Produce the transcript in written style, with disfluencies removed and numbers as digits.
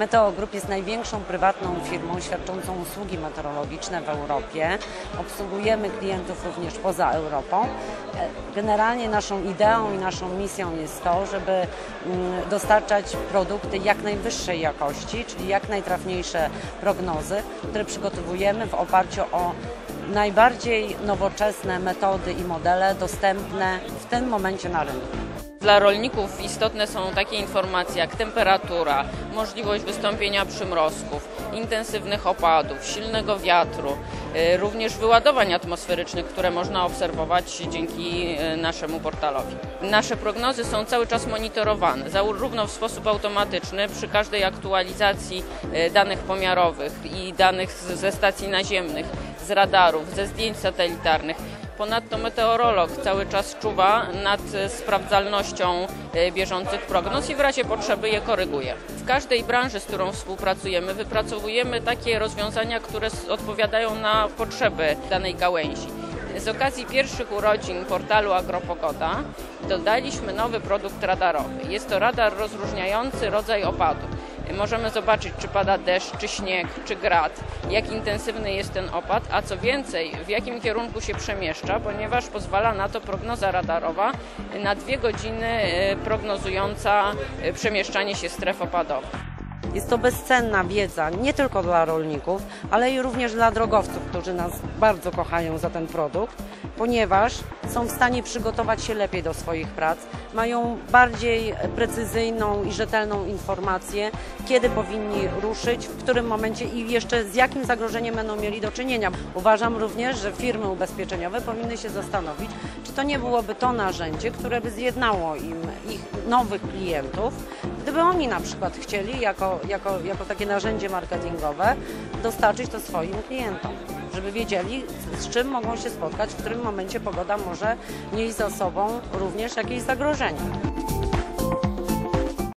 MeteoGroup jest największą prywatną firmą świadczącą usługi meteorologiczne w Europie. Obsługujemy klientów również poza Europą. Generalnie naszą ideą i naszą misją jest to, żeby dostarczać produkty jak najwyższej jakości, czyli jak najtrafniejsze prognozy, które przygotowujemy w oparciu o najbardziej nowoczesne metody i modele dostępne w tym momencie na rynku. Dla rolników istotne są takie informacje jak temperatura, możliwość wystąpienia przymrozków, intensywnych opadów, silnego wiatru, również wyładowań atmosferycznych, które można obserwować dzięki naszemu portalowi. Nasze prognozy są cały czas monitorowane, zarówno w sposób automatyczny przy każdej aktualizacji danych pomiarowych i danych ze stacji naziemnych, z radarów, ze zdjęć satelitarnych. Ponadto meteorolog cały czas czuwa nad sprawdzalnością bieżących prognoz i w razie potrzeby je koryguje. W każdej branży, z którą współpracujemy, wypracowujemy takie rozwiązania, które odpowiadają na potrzeby danej gałęzi. Z okazji pierwszych urodzin portalu Agropogoda dodaliśmy nowy produkt radarowy. Jest to radar rozróżniający rodzaj opadu. Możemy zobaczyć, czy pada deszcz, czy śnieg, czy grad, jak intensywny jest ten opad, a co więcej, w jakim kierunku się przemieszcza, ponieważ pozwala na to prognoza radarowa na 2 godziny prognozująca przemieszczanie się stref opadowych. Jest to bezcenna wiedza nie tylko dla rolników, ale i również dla drogowców, którzy nas bardzo kochają za ten produkt, ponieważ są w stanie przygotować się lepiej do swoich prac, mają bardziej precyzyjną i rzetelną informację, kiedy powinni ruszyć, w którym momencie i jeszcze z jakim zagrożeniem będą mieli do czynienia. Uważam również, że firmy ubezpieczeniowe powinny się zastanowić, czy to nie byłoby to narzędzie, które by zjednało im ich nowych klientów, gdyby oni na przykład chcieli jako takie narzędzie marketingowe dostarczyć to swoim klientom, żeby wiedzieli, z czym mogą się spotkać, w którym momencie pogoda może nieść za sobą również jakieś zagrożenie.